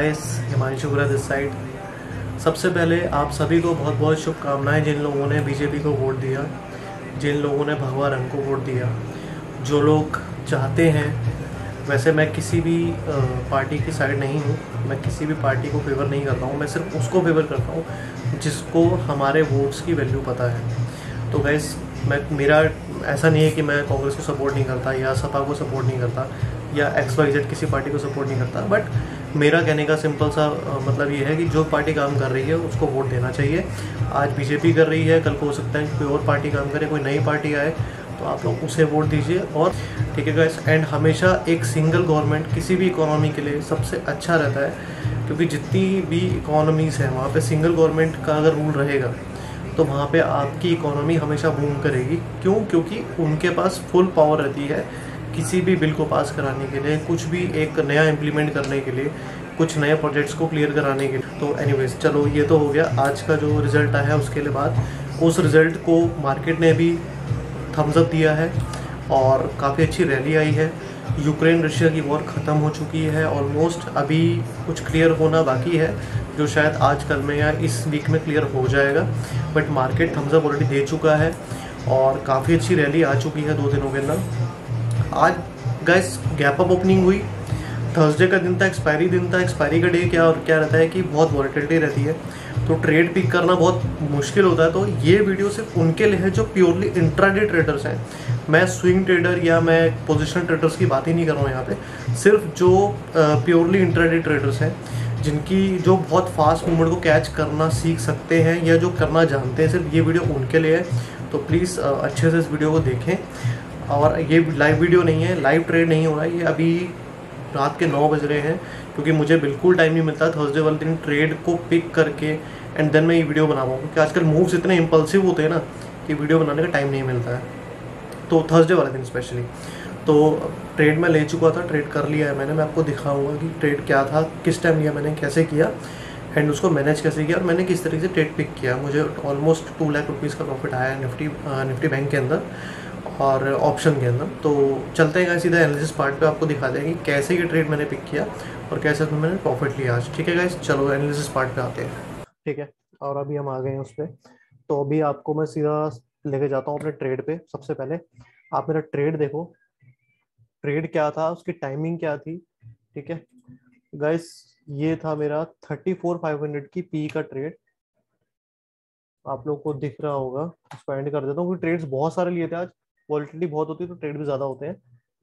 Guys, Himanshu गुरद इस side. सबसे पहले आप सभी को बहुत बहुत शुभकामनाएं जिन लोगों ने बीजेपी को वोट दिया, जिन लोगों ने भगवा रंग को वोट दिया, जो लोग चाहते हैं। वैसे मैं किसी भी पार्टी की साइड नहीं हूँ, मैं किसी भी पार्टी को फेवर नहीं करता हूँ, मैं सिर्फ उसको फेवर करता हूँ जिसको हमारे वोट्स की वैल्यू पता है। तो गाइस, मेरा ऐसा नहीं है कि मैं कांग्रेस को सपोर्ट नहीं करता या सपा को सपोर्ट नहीं करता या XYZ किसी पार्टी को सपोर्ट नहीं करता, बट मेरा कहने का सिंपल सा मतलब ये है कि जो पार्टी काम कर रही है उसको वोट देना चाहिए। आज बीजेपी कर रही है, कल को हो सकता है कोई और पार्टी काम करे, कोई नई पार्टी आए, तो आप लोग उसे वोट दीजिए। और ठीक है गाइस, एंड हमेशा एक सिंगल गवर्नमेंट किसी भी इकोनॉमी के लिए सबसे अच्छा रहता है, क्योंकि जितनी भी इकोनॉमीज़ हैं वहाँ पर सिंगल गवर्नमेंट का अगर रूल रहेगा तो वहाँ पे आपकी इकोनॉमी हमेशा बूम करेगी। क्यों? क्योंकि उनके पास फुल पावर रहती है किसी भी बिल को पास कराने के लिए, कुछ भी एक नया इम्प्लीमेंट करने के लिए, कुछ नए प्रोजेक्ट्स को क्लियर कराने के लिए। तो एनीवेज, चलो ये तो हो गया आज का जो रिज़ल्ट आया उसके लिए बात। उस रिज़ल्ट को मार्केट ने भी थम्स अप दिया है और काफ़ी अच्छी रैली आई है। यूक्रेन रशिया की वॉर ख़त्म हो चुकी है ऑलमोस्ट, अभी कुछ क्लियर होना बाकी है जो शायद आज कल में या इस वीक में क्लियर हो जाएगा, but market thumbs up already दे चुका है और काफ़ी अच्छी रैली आ चुकी है 2 दिनों के अंदर। आज गाइस गैप अप ओपनिंग हुई, थर्सडे का दिन था, एक्सपायरी दिन था। एक्सपायरी का डे क्या रहता है कि बहुत वॉलेटिलिटी रहती है, तो ट्रेड पिक करना बहुत मुश्किल होता है। तो ये वीडियो सिर्फ उनके लिए है जो प्योरली इंट्राडे ट्रेडर्स हैं। मैं स्विंग ट्रेडर या मैं पोजिशनल ट्रेडर्स की बात ही नहीं कर रहा हूँ यहाँ पे, सिर्फ जो प्योरली इंट्राडे ट्रेडर्स हैं जिनकी जो बहुत फास्ट मूवमेंट को कैच करना सीख सकते हैं या जो करना जानते हैं, सिर्फ ये वीडियो उनके लिए है। तो प्लीज़ अच्छे से इस वीडियो को देखें। और ये लाइव वीडियो नहीं है, लाइव ट्रेड नहीं हो रहा है, ये अभी रात के 9 बज रहे हैं, क्योंकि मुझे बिल्कुल टाइम नहीं मिलता थर्सडे वाले दिन ट्रेड को पिक करके एंड देन मैं ये वीडियो बना पाऊँ, क्योंकि आजकल मूव्स इतने इम्पल्सिव होते हैं ना कि वीडियो बनाने का टाइम नहीं मिलता है, तो थर्सडे वाले दिन स्पेशली। तो ट्रेड मैं ले चुका था, ट्रेड कर लिया है मैंने, मैं आपको दिखाऊंगा कि ट्रेड क्या था, किस टाइम लिया मैंने, कैसे किया एंड उसको मैनेज कैसे किया और मैंने किस तरीके से ट्रेड पिक किया। मुझे ऑलमोस्ट 2 लाख रुपीज़ का प्रॉफिट आया है निफ्टी बैंक के अंदर और ऑप्शन के अंदर। तो चलते हैं सीधा एनालिसिस पार्ट पे, आपको दिखा देंगे कि कैसे ये ट्रेड मैंने पिक किया और कैसे उसमें मैंने प्रॉफिट लिया आज। ठीक है गाइस, चलो एनालिसिस पार्ट पे आते हैं। ठीक है, और अभी हम आ गए हैं उस पर। तो अभी आपको मैं सीधा लेके जाता हूँ अपने ट्रेड पे। सबसे पहले आप मेरा ट्रेड देखो, ट्रेड क्या था, उसकी टाइमिंग क्या थी। ठीक है गाइस, ये था मेरा 34,500 की पी का ट्रेड, आप लोग को दिख रहा होगा, उसको एंड कर देता हूँ क्योंकि ट्रेड्स बहुत सारे लिए थे आज, वॉलिटिलिटी बहुत होती है तो ट्रेड भी ज़्यादा होते हैं।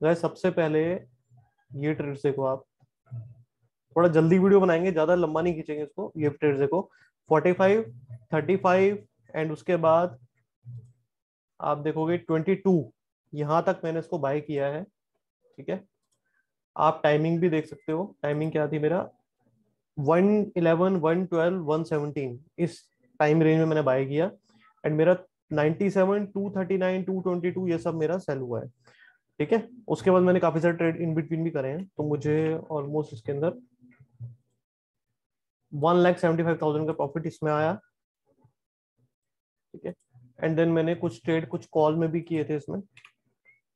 गाइस सबसे पहले ये ट्रेड्स देखो आप, थोड़ा जल्दी वीडियो बनाएंगे, ज़्यादा लंबा नहीं खींचेंगे इसको। ये ट्रेड्स देखो 45, 35 एंड उसके बाद आप देखोगे 22, यहाँ तक मैंने इसको बाय किया है। ठीक है, आप टाइमिंग भी देख सकते हो, टाइमिंग क्या थी मेरा 111, 112, 117 इस टाइम रेंज में मैंने बाय किया एंड मेरा 97, 239, 222 ये सब मेरा सेल हुआ है। ठीक है, उसके बाद मैंने काफी सारे ट्रेड इन बिटवीन भी करे हैं, तो मुझे ऑलमोस्ट इसके अंदर 1,75,000 का प्रॉफिट इसमें आया। ठीक है, एंड देन मैंने कुछ ट्रेड कुछ कॉल में भी किए थे,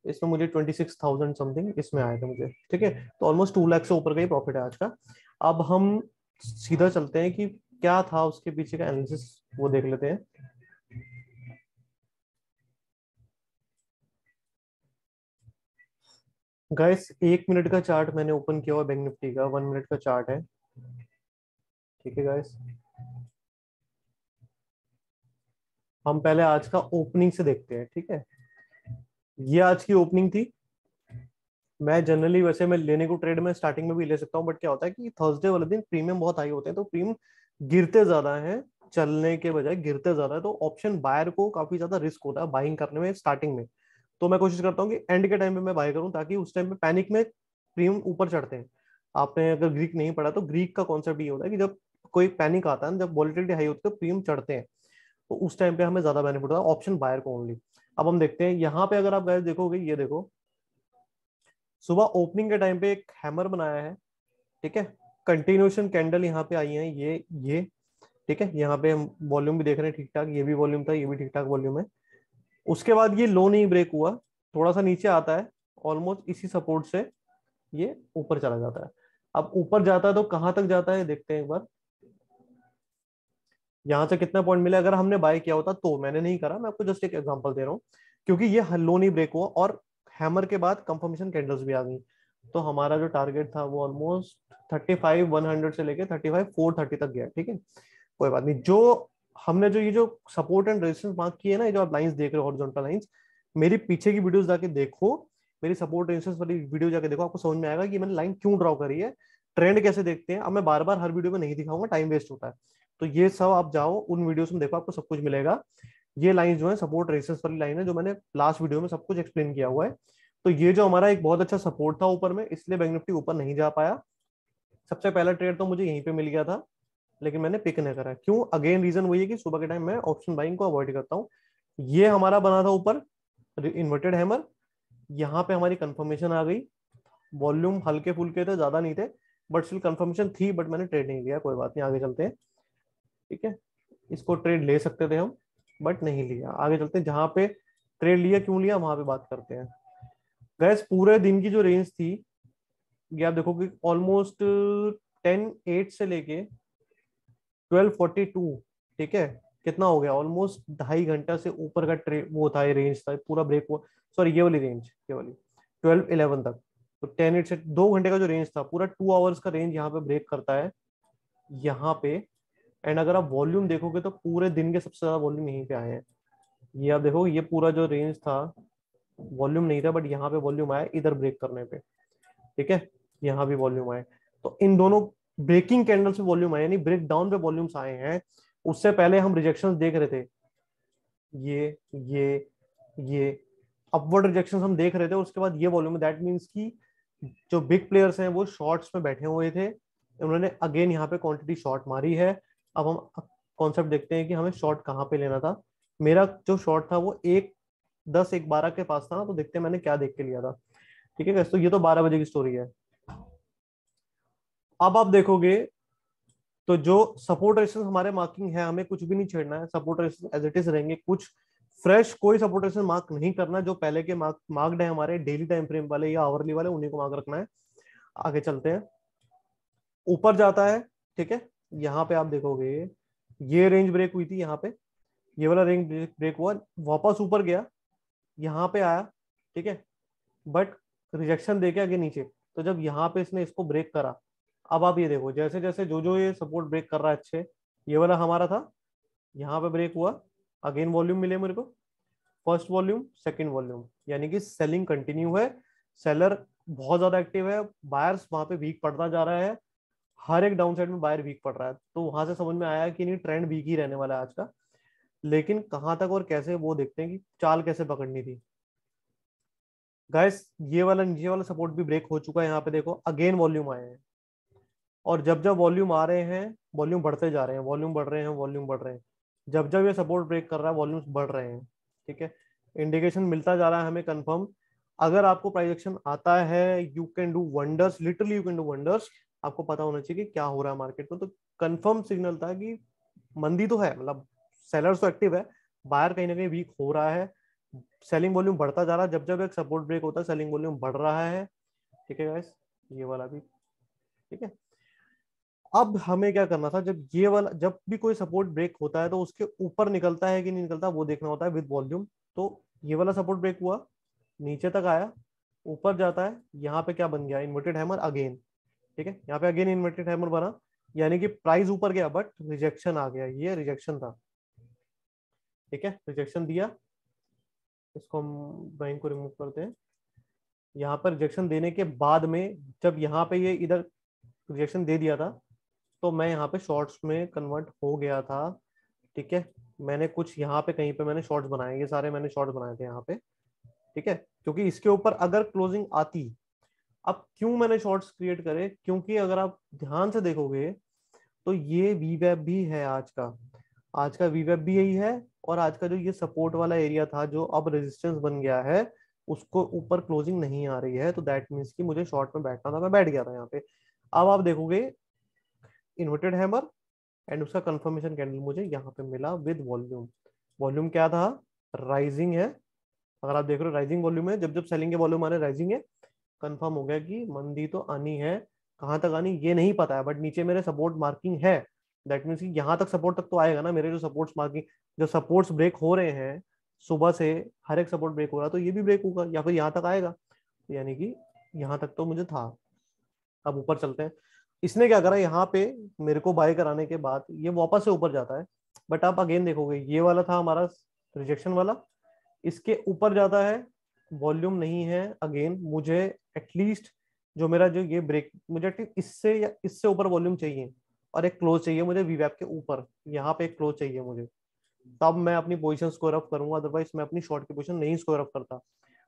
इसमें मुझे 26,000 समथिंग इसमें आया था मुझे। ठीक है, तो ऑलमोस्ट 2 लाख से ऊपर का ही प्रॉफिट है आज का। अब हम सीधा चलते हैं कि क्या था उसके पीछे का एनालिसिस, वो देख लेते हैं। गाइस 1 मिनट का चार्ट मैंने ओपन किया हुआ बैंक निफ्टी का, 1 मिनट का चार्ट है। ठीक है गाइस, हम पहले आज का ओपनिंग से देखते हैं। ठीक है, ये आज की ओपनिंग थी। मैं जनरली वैसे मैं लेने को ट्रेड में स्टार्टिंग में भी ले सकता हूं, बट क्या होता है कि थर्सडे वाले दिन प्रीमियम बहुत हाई होते हैं, तो प्रीमियम गिरते ज्यादा है, चलने के बजाय गिरते ज्यादा है, तो ऑप्शन बायर को काफी ज्यादा रिस्क होता है बाइंग करने में स्टार्टिंग में। तो मैं कोशिश करता हूँ कि एंड के टाइम पे मैं बाय करूँ, ताकि उस टाइम पे पैनिक में प्रीमियम ऊपर चढ़ते हैं। आपने अगर ग्रीक नहीं पढ़ा तो ग्रीक का कॉन्सेप्ट ये होता है कि जब कोई पैनिक आता है, जब वॉलिटिलिटी हाई होती है तो प्रीमियम चढ़ते हैं, तो उस टाइम पे हमें ज्यादा बेनिफिट होता है ऑप्शन बायर को ओनली। अब हम देखते हैं यहाँ पे, अगर आप गाइस देखोगे, ये देखो सुबह ओपनिंग के टाइम पे एक हैमर बनाया है। ठीक है, कंटिन्यूएशन कैंडल यहाँ पे आई है, ये ठीक है, यहाँ पे हम वॉल्यूम भी देख रहे हैं ठीक ठाक, ये भी वॉल्यूम था, ये भी ठीक ठाक वॉल्यूम है। उसके बाद ये लो नहीं ब्रेक हुआ, थोड़ा सा नीचे आता है, ऑलमोस्ट इसी सपोर्ट से ये ऊपर चला जाता है। अब ऊपर जाता है तो कहां तक जाता है देखते हैं एक बार। यहां से कितना पॉइंट मिला अगर हमने बाय किया होता तो, मैंने नहीं करा, मैं आपको जस्ट एक एग्जांपल दे रहा हूं, क्योंकि ये लो नहीं ब्रेक हुआ और हैमर के बाद कंफर्मेशन कैंडल्स भी आ गई। तो हमारा जो टारगेट था वो ऑलमोस्ट 35,100 से लेके 35,430 तक गया। ठीक है, कोई बात नहीं। जो हमने जो ये जो सपोर्ट एंड रेजिस्टेंस मार्क किए ना, ये जो आप लाइंस देख रहे हो हॉरिजॉन्टल लाइंस, मेरी पीछे की वीडियोस जाके देखो, मेरी सपोर्ट रेजिस्टेंस वाली वीडियो जाके देखो, आपको समझ में आएगा कि मैंने लाइन क्यों ड्रॉ करी है, ट्रेंड कैसे देखते हैं। अब मैं बार बार हर वीडियो में नहीं दिखाऊंगा, टाइम वेस्ट होता है, तो ये सब आप जाओ उन वीडियोस में देखो, आपको सब कुछ मिलेगा। ये लाइन जो है सपोर्ट रेजिस्टेंस वाली लाइन है, जो मैंने लास्ट वीडियो में सब कुछ एक्सप्लेन किया हुआ है। तो ये जो हमारा एक बहुत अच्छा सपोर्ट था ऊपर में, इसलिए बैंक निफ्टी ऊपर नहीं जा पाया। सबसे पहला ट्रेड तो मुझे यहीं पे मिल गया था, लेकिन मैंने पिक नहीं करा। क्यों? अगेन रीजन वही है कि सुबह के टाइम मैं ऑप्शन बाइंग को अवॉइड करता हूँ। ये हमारा बना था ऊपर इन्वर्टेड हैमर, यहाँ पे हमारी कंफर्मेशन आ गई। वॉल्यूम हल्के फुल्के थे, ज्यादा नहीं थे, बट स्टिल कंफर्मेशन थी, बट मैंने ट्रेड नहीं लिया। कोई बात नहीं, आगे चलते हैं। ठीक है, इसको ट्रेड ले सकते थे हम, बट नहीं लिया। आगे चलते हैं, जहाँ पे ट्रेड लिया क्यों लिया वहां पे बात करते हैं। गैस पूरे दिन की जो रेंज थी ये आप देखो कि ऑलमोस्ट 10.8 से लेके 12.42, ठीक है, कितना हो गया, ऑलमोस्ट 2.5 घंटा से ऊपर का ट्रेड वो था, ये रेंज था, पूरा ब्रेक हुआ। सॉरी, ये वाली रेंज, ये वाली 12.11 तक, तो 10.8 से 2 घंटे का जो रेंज था, पूरा 2 आवर्स का रेंज यहाँ पे ब्रेक करता है यहाँ पे। एंड अगर आप वॉल्यूम देखोगे तो पूरे दिन के सबसे ज्यादा वॉल्यूम यहीं पे आए हैं। ये आप देखो, ये पूरा जो रेंज था वॉल्यूम नहीं था, बट यहाँ पे वॉल्यूम आया इधर ब्रेक करने पे। ठीक है, यहाँ भी वॉल्यूम आए, तो इन दोनों ब्रेकिंग कैंडल्स पे वॉल्यूम आए, यानी ब्रेक डाउन पे वॉल्यूम्स आए हैं। उससे पहले हम रिजेक्शंस देख रहे थे, ये अपवर्ड रिजेक्शंस हम देख रहे थे, उसके बाद ये वॉल्यूम। दैट मींस कि जो बिग प्लेयर्स हैं वो शॉर्ट्स में बैठे हुए थे, उन्होंने अगेन यहाँ पे क्वांटिटी शॉर्ट मारी है। अब हम कॉन्सेप्ट देखते हैं कि हमें शॉर्ट कहाँ पे लेना था। मेरा जो शॉर्ट था वो 1.10, 1.12 के पास था ना, तो देखते हैं मैंने क्या देख के लिया था। ठीक है, तो ये तो 12 बजे की स्टोरी है। अब आप देखोगे तो जो सपोर्ट रेजिस्टेंस हमारे मार्किंग है, हमें कुछ भी नहीं छेड़ना है, support resistance as it is रहेंगे। कुछ फ्रेश कोई सपोर्ट रेजिस्टेंस मार्क नहीं करना, जो पहले के मार्क्ड है हमारे डेली टाइम फ्रेम वाले या आवरली वाले, उन्हीं को मार्क रखना है। आगे चलते हैं, ऊपर जाता है। ठीक है, यहाँ पे आप देखोगे ये रेंज ब्रेक हुई थी, यहाँ पे ये वाला रेंज ब्रेक हुआ, वापस ऊपर गया, यहाँ पे आया। ठीक है, बट रिजेक्शन देके आगे नीचे, तो जब यहाँ पे इसने इसको ब्रेक करा, अब आप ये देखो जैसे जैसे जो जो ये सपोर्ट ब्रेक कर रहा है अच्छे। ये वाला हमारा था, यहाँ पे ब्रेक हुआ, अगेन वॉल्यूम मिले मेरे को, फर्स्ट वॉल्यूम सेकंड वॉल्यूम, यानी कि सेलिंग कंटिन्यू है, सेलर बहुत ज्यादा एक्टिव है, बायर्स वहां पे वीक पड़ता जा रहा है, हर एक डाउनसाइड में बायर वीक पड़ रहा है। तो वहां से समझ में आया कि नहीं, ट्रेंड वीक ही रहने वाला है आज का, लेकिन कहाँ तक और कैसे वो देखते हैं कि चाल कैसे पकड़नी थी। गाइस ये वाला नीचे वाला सपोर्ट भी ब्रेक हो चुका है, यहाँ पे देखो अगेन वॉल्यूम आए हैं, और जब जब वॉल्यूम आ रहे हैं वॉल्यूम बढ़ते जा रहे हैं, वॉल्यूम बढ़ रहे हैं, वॉल्यूम बढ़ रहे हैं, जब जब ये सपोर्ट ब्रेक कर रहा है वॉल्यूम्स बढ़ रहे हैं। ठीक है, इंडिकेशन मिलता जा रहा है हमें कंफर्म। अगर आपको प्राइस एक्शन आता है, you can do wonders, literally you can do wonders. आपको पता होना चाहिए कि क्या हो रहा है मार्केट में, तो कंफर्म सिग्नल था कि मंदी तो है, मतलब सेलर्स तो एक्टिव है, बायर कहीं ना कहीं वीक हो रहा है, सेलिंग वॉल्यूम बढ़ता जा रहा है, जब जब एक सपोर्ट ब्रेक होता है सेलिंग वॉल्यूम बढ़ रहा है। ठीक है गाइस, ये वाला भी ठीक है। अब हमें क्या करना था, जब ये वाला जब भी कोई सपोर्ट ब्रेक होता है तो उसके ऊपर निकलता है कि नहीं निकलता, वो देखना होता है विद वॉल्यूम। तो ये वाला सपोर्ट ब्रेक हुआ, नीचे तक आया, ऊपर जाता है, यहाँ पे क्या बन गया, इन्वर्टेड हैमर अगेन। ठीक है, यहाँ पे अगेन इन्वर्टेड हैमर बना, यानी कि प्राइस ऊपर गया बट रिजेक्शन आ गया, ये रिजेक्शन था। ठीक है, रिजेक्शन दिया, इसको हम ड्राइंग को रिमूव करते हैं। यहाँ पर रिजेक्शन देने के बाद में जब यहाँ पे ये इधर रिजेक्शन दे दिया था तो मैं यहाँ पे शॉर्ट्स में कन्वर्ट हो गया था। ठीक है, मैंने कुछ यहाँ पे कहीं पे मैंने शॉर्ट्स बनाए, ये सारे मैंने शॉर्ट्स बनाए थे यहाँ पे। ठीक है, क्योंकि इसके ऊपर अगर क्लोजिंग आती, अब क्यों मैंने शॉर्ट्स क्रिएट करे, क्योंकि अगर आप ध्यान से देखोगे तो ये वीवैप भी है, आज का वीवैप भी यही है, और आज का जो ये सपोर्ट वाला एरिया था जो अब रेजिस्टेंस बन गया है, उसको ऊपर क्लोजिंग नहीं आ रही है, तो दैट मीन्स कि मुझे शॉर्ट में बैठना था, मैं बैठ गया था यहाँ पे। अब आप देखोगे इन्वर्टेड हैमर एंड उसका कंफर्मेशन कैंडल मुझे यहाँ पे मिला विद वॉल्यूम। वॉल्यूम क्या था, राइजिंग है, अगर आप देख रहे हो राइजिंग वॉल्यूम है, जब जब सेलिंग के वॉल्यूम आ रहे राइजिंग है, कंफर्म हो गया कि मंदी तो आनी है, कहाँ तक आनी ये नहीं पता है, बट नीचे मेरे सपोर्ट मार्किंग है, दैट मीन्स कि यहाँ तक सपोर्ट तक तो आएगा ना। मेरे जो सपोर्ट्स मार्किंग, जो सपोर्ट्स ब्रेक हो रहे हैं सुबह से, हर एक सपोर्ट ब्रेक हो रहा है, तो ये भी ब्रेक होगा या फिर यहाँ तक आएगा, यानी कि यहाँ तक तो मुझे था। अब ऊपर चलते हैं। इसने क्या करा, यहाँ पे मेरे को बाय कराने के बाद ये वापस से ऊपर जाता है, बट आप अगेन देखोगे ये वाला था हमारा रिजेक्शन वाला, इसके ऊपर जाता है, वॉल्यूम नहीं है। अगेन मुझे एटलीस्ट जो मेरा जो ये ब्रेक, मुझे इससे या इससे ऊपर वॉल्यूम चाहिए और एक क्लोज चाहिए मुझे वीवैप के ऊपर, यहाँ पे एक क्लोज चाहिए मुझे, तब मैं अपनी पोजीशन स्क्वायर अप करूंगा, अदरवाइज मैं अपनी शॉर्ट की पोजीशन नहीं स्क्वायर अप करता।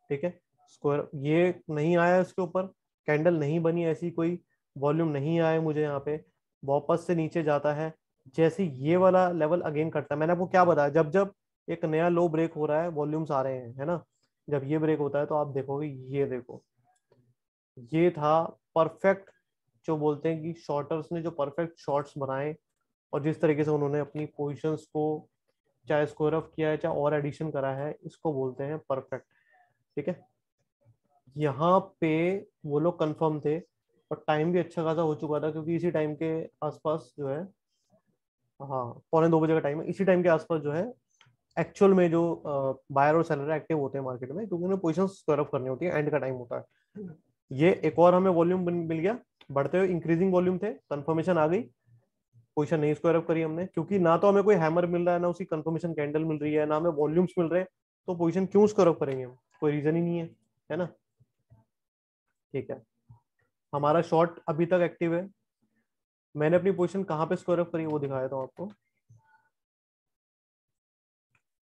ठीक है, स्क्वायर ये नहीं आया, इसके ऊपर कैंडल नहीं बनी, ऐसी कोई वॉल्यूम नहीं आया मुझे, यहाँ पे वापस से नीचे जाता है, जैसे ये वाला लेवल अगेन करता है। मैंने आपको क्या बताया, जब जब एक नया लो ब्रेक हो रहा है वॉल्यूम्स आ रहे हैं, है ना। जब ये ब्रेक होता है तो आप देखोगे, ये देखो, ये था परफेक्ट, जो बोलते हैं कि शॉर्टर्स ने जो परफेक्ट शॉर्ट्स बनाए और जिस तरीके से उन्होंने अपनी पोजीशंस को चाहे स्क्वायर ऑफ किया है चाहे और एडिशन करा है, इसको बोलते हैं परफेक्ट। ठीक है, यहाँ पे वो लोग कंफर्म थे और टाइम भी अच्छा खासा हो चुका था, क्योंकि इसी टाइम के आसपास जो है, हाँ 1:45 बजे का टाइम है, इसी टाइम के आसपास जो है एक्चुअल में जो बायर और सेलर एक्टिव होते हैं मार्केट में, क्योंकि उन्हें पोजीशन स्क्वायर अप करनी होती है, एंड का टाइम होता है। ये एक और हमें वॉल्यूम मिल गया, बढ़ते हुए इंक्रीजिंग वॉल्यूम थे, कंफर्मेशन आ गई, पोजीशन नहीं स्क्वायर अप करी हमने, क्योंकि ना तो हमें कोई हैमर मिल रहा है, ना उसकी कंफर्मेशन कैंडल मिल रही है, ना हमें वॉल्यूम्स मिल रहे हैं, तो पोजीशन क्यों स्क्वायर अप करेंगे हम, कोई रीजन ही नहीं है, है ना। ठीक है, हमारा शॉर्ट अभी तक एक्टिव है। मैंने अपनी पोजीशन कहाँ पे स्क्वायर अप करी वो दिखाया था आपको,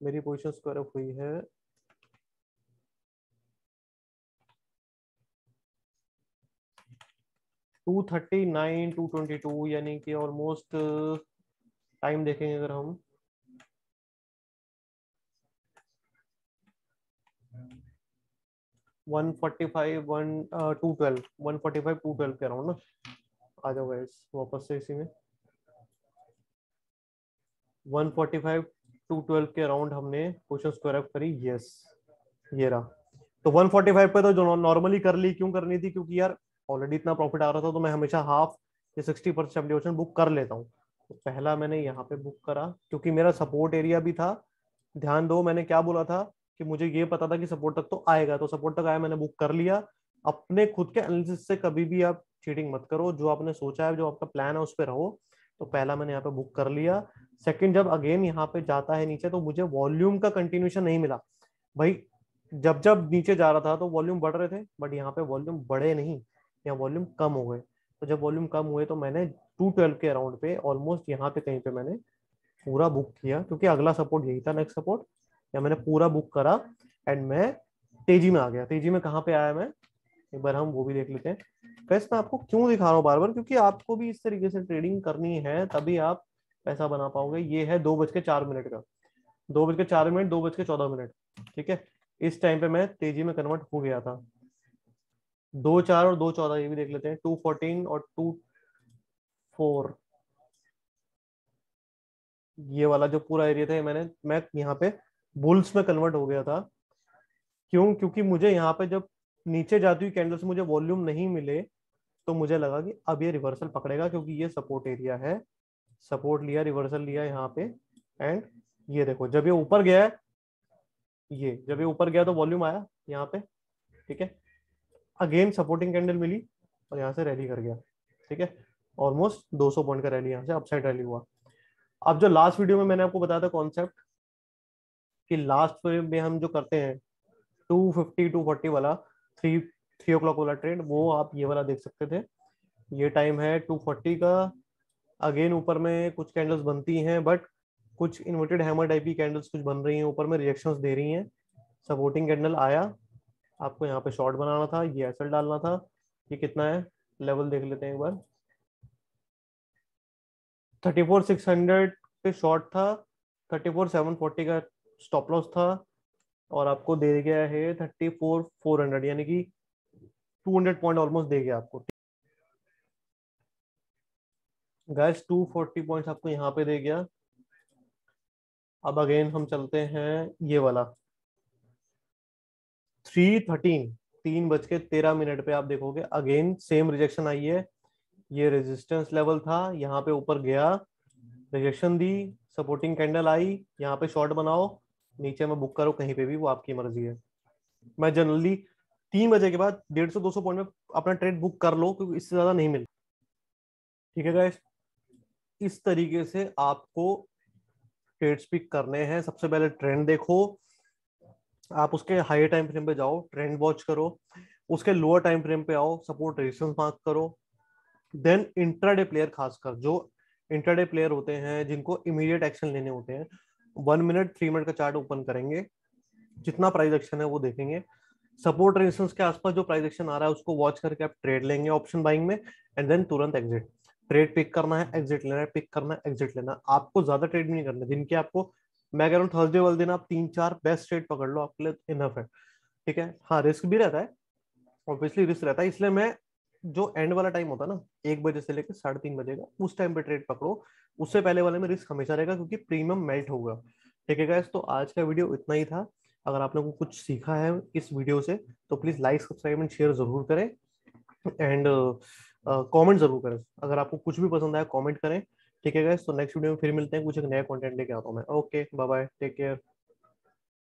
मेरी पोजीशन स्क्वायर अप हुई है, $239, $222, यानी कि ऑलमोस्ट टाइम देखेंगे अगर हम, $145, $212 कह रहा हूँ ना। आ जाओ गाइस वापस से इसी में, $145, $212 के अराउंड हमने पोजीशन स्क्वायर अप करी। यस, ये रहा। तो 145 पे तो जो नॉर्मली कर ली, क्यों करनी थी, क्योंकि यार ऑलरेडी इतना प्रॉफिट आ रहा था, तो मैं हमेशा हाफ या 60% अपनी बुक कर लेता हूँ। तो पहला मैंने यहाँ पे बुक करा, क्योंकि मेरा सपोर्ट एरिया भी था। ध्यान दो, मैंने क्या बोला था कि मुझे ये पता था कि सपोर्ट तक तो आएगा, तो सपोर्ट तक आया, मैंने बुक कर लिया। अपने खुद के एनालिसिस से कभी भी आप चीटिंग मत करो, जो आपने सोचा है, जो आपका प्लान है, उस पर रहो। तो पहला मैंने यहाँ पे बुक कर लिया। सेकंड, जब अगेन यहाँ पे जाता है नीचे, तो मुझे वॉल्यूम का कंटिन्यूशन नहीं मिला भाई। जब जब नीचे जा रहा था तो वॉल्यूम बढ़ रहे थे, बट यहाँ पे वॉल्यूम बढ़े नहीं, यहाँ वॉल्यूम कम हो गए। तो जब वॉल्यूम कम हुए तो मैंने 212 के अराउंड पे ऑलमोस्ट यहाँ पे कहीं पे मैंने पूरा बुक किया, क्योंकि अगला सपोर्ट यही था, नेक्स्ट सपोर्ट, या मैंने पूरा बुक करा एंड मैं तेजी में आ गया। तेजी में कहाँ पे आया मैं, एक बार हम वो भी देख लेते हैं। फ्रेंड्स, मैं आपको क्यों दिखा रहा हूँ बार बार, क्योंकि आपको भी इस तरीके से ट्रेडिंग करनी है, तभी आप पैसा बना पाओगे। ये है 2:04 का, 2:04, 2:14। ठीक है, इस टाइम पे मैं तेजी में कन्वर्ट हो गया था। 2:04 और 2:14 ये भी देख लेते हैं, 2:14 और 2:04, ये वाला जो पूरा एरिया था, मैं यहाँ पे बुल्स में कन्वर्ट हो गया था। क्यों, क्योंकि मुझे यहाँ पे जब नीचे जाती हुई कैंडल्स मुझे वॉल्यूम नहीं मिले, तो मुझे लगा कि अब ये रिवर्सल पकड़ेगा, क्योंकि ये सपोर्ट एरिया है। सपोर्ट लिया, रिवर्सल लिया यहाँ पे, एंड ये देखो जब ये ऊपर गया है, ये जब ये ऊपर गया तो वॉल्यूम आया यहाँ पे। ठीक है, अगेन सपोर्टिंग कैंडल मिली और यहाँ से रैली कर गया। ठीक है, ऑलमोस्ट 200 पॉइंट का रैली, यहाँ से अपसाइड रैली हुआ। अब जो लास्ट वीडियो में मैंने आपको बताया था कॉन्सेप्ट, कि लास्ट में हम जो करते हैं 250, 240 वाला, 3 o'clock वाला ट्रेड, वो आप ये वाला देख सकते थे। ये टाइम है 240 का। अगेन ऊपर में कुछ कैंडल्स बनती हैं, बट कुछ इन्वर्टेड हैमर टाइप की कैंडल्स कुछ बन रही हैं, ऊपर में रिएक्शंस दे रही हैं। सपोर्टिंग कैंडल आया, आपको यहाँ पे शॉर्ट बनाना था, ये एसएल डालना था। ये कितना है, लेवल देख लेते हैं एक बार, 34600 पे शॉर्ट था, 34740 का स्टॉप लॉस था, और आपको दे गया है 34400, यानी कि 200 पॉइंट ऑलमोस्ट दे गया आपको। गैस 240 पॉइंट्स आपको यहाँ पे दे गया। अब अगेन हम चलते हैं ये वाला 3:13, 3:13 पे आप देखोगे अगेन सेम रिजेक्शन आई है। ये रेजिस्टेंस लेवल था, यहाँ पे ऊपर गया, रिजेक्शन दी, सपोर्टिंग कैंडल आई, यहाँ पे शॉर्ट बनाओ, नीचे में बुक करो कहीं पे भी, वो आपकी मर्जी है। मैं जनरली 3 बजे के बाद 150-200 पॉइंट में अपना ट्रेड बुक कर लो, क्योंकि इससे ज़्यादा नहीं मिलता। ठीक है गाइस, इस तरीके से आपको ट्रेड्स पिक करने हैं। सबसे पहले ट्रेंड देखो, आप उसके हाई टाइम फ्रेम पे जाओ, ट्रेंड वॉच करो, उसके लोअर टाइम फ्रेम पे आओ, सपोर्ट रेजिस्टेंस मार्क करो। देन इंट्राडे प्लेयर, खासकर जो इंट्राडे प्लेयर होते हैं जिनको इमीडिएट एक्शन लेने होते हैं, 1 मिनट 3 मिनट का चार्ट ओपन करेंगे, जितना प्राइस एक्शन है वो देखेंगे, सपोर्ट रेजिस्टेंस के आसपास जो प्राइस एक्शन आ रहा है उसको वॉच करके आप ट्रेड लेंगे ऑप्शन बाइंग में, एंड देन तुरंत एग्जिट। ट्रेड पिक करना है, एग्जिट लेना है, पिक करना है, एग्जिट लेना है। आपको ज्यादा ट्रेड भी नहीं करना, जिनके आपको मैं कह रहा हूँ थर्सडे वाले दिन आप 3-4 बेस्ट ट्रेड पकड़ लो, आपके लिए इनफ है। ठीक है, हाँ रिस्क भी रहता है, ऑब्वियसली रिस्क रहता है, इसलिए मैं जो एंड वाला टाइम होता है ना, 1 बजे से लेकर 3:30 बजे का, उस टाइम पे ट्रेड पकड़ो, उससे पहले वाले में रिस्क हमेशा रहेगा क्योंकि प्रीमियम मेल्ट होगा। ठीक है गाइस, तो आज का वीडियो इतना ही था। अगर आप लोगों को कुछ सीखा है इस वीडियो से तो please like, subscribe and share जरूर करें, एंड कमेंट जरूर करें। अगर आपको कुछ भी पसंद आया कमेंट करें। ठीक है गाइस, तो नेक्स्ट वीडियो में फिर मिलते हैं, कुछ एक नया कंटेंट लेके आता हूँ मैं। Okay, bye bye, take care.